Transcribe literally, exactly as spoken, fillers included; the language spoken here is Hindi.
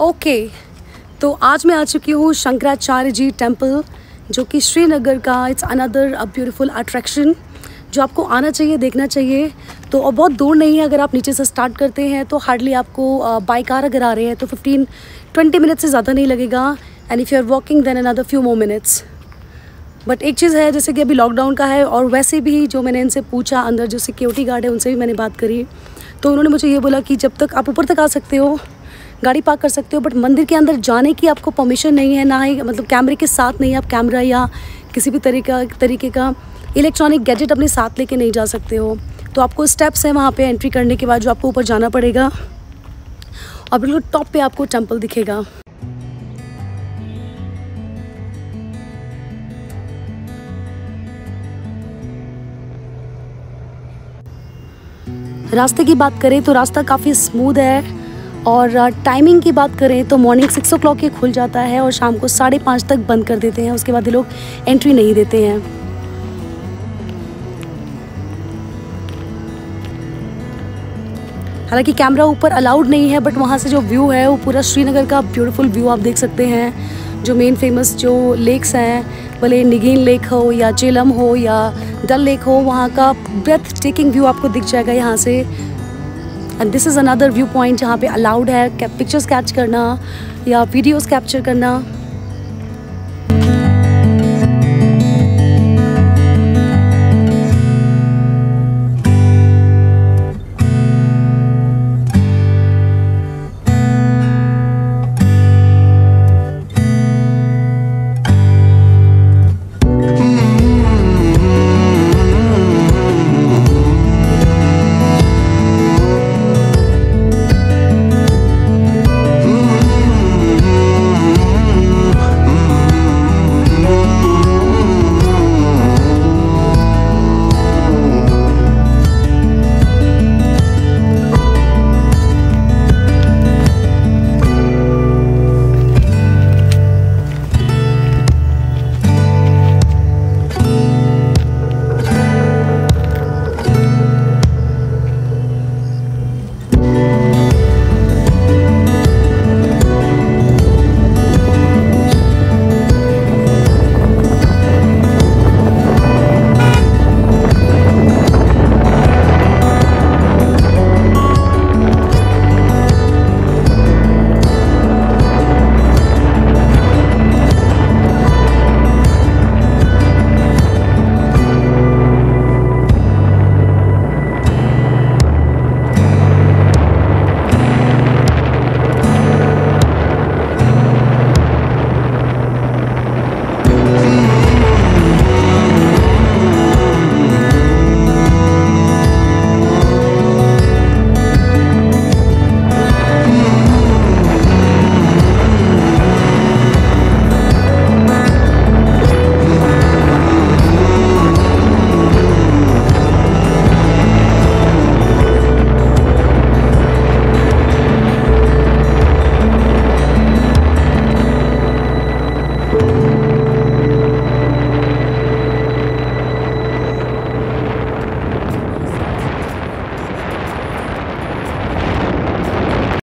ओके okay, तो आज मैं आ चुकी हूँ शंकराचार्य जी टेम्पल, जो कि श्रीनगर का it's another a beautiful attraction जो आपको आना चाहिए, देखना चाहिए। तो और बहुत दूर नहीं है, अगर आप नीचे से स्टार्ट करते हैं तो हार्डली आपको बाई कार अगर आ रहे हैं तो फिफ्टीन ट्वेंटी मिनट से ज़्यादा नहीं लगेगा। And if you are walking then another few more minutes. But एक चीज़ है, जैसे कि अभी लॉकडाउन का है और वैसे भी जो मैंने इनसे पूछा, अंदर जो सिक्योरिटी गार्ड है उनसे भी मैंने बात करी, तो उन्होंने मुझे ये बोला कि जब तक आप ऊपर तक आ सकते हो, गाड़ी पार्क कर सकते हो, बट मंदिर के अंदर जाने की आपको परमिशन नहीं है, ना ही मतलब कैमरे के साथ नहीं, आप कैमरा या किसी भी तरीका तरीके का इलेक्ट्रॉनिक गैजेट अपने साथ लेके नहीं जा सकते हो। तो आपको स्टेप्स हैं वहाँ पे एंट्री करने के बाद जो आपको ऊपर जाना पड़ेगा, और बिल्कुल टॉप पे आपको टेम्पल दिखेगा। रास्ते की बात करें तो रास्ता काफ़ी स्मूथ है, और टाइमिंग की बात करें तो मॉर्निंग सिक्स ओ क्लॉक ये खुल जाता है और शाम को साढ़े पाँच तक बंद कर देते हैं, उसके बाद ये लोग एंट्री नहीं देते हैं। हालांकि कैमरा ऊपर अलाउड नहीं है, बट वहाँ से जो व्यू है वो पूरा श्रीनगर का ब्यूटीफुल व्यू आप देख सकते हैं। जो मेन फेमस जो लेक्स हैं, भले निगीन लेक हो या झेलम हो या डल लेक हो, वहाँ का ब्रेथ टेकिंग व्यू आपको दिख जाएगा यहाँ से। And this is another view point जहाँ पे अलाउड है पिक्चर्स कैच करना या वीडियोस कैप्चर करना।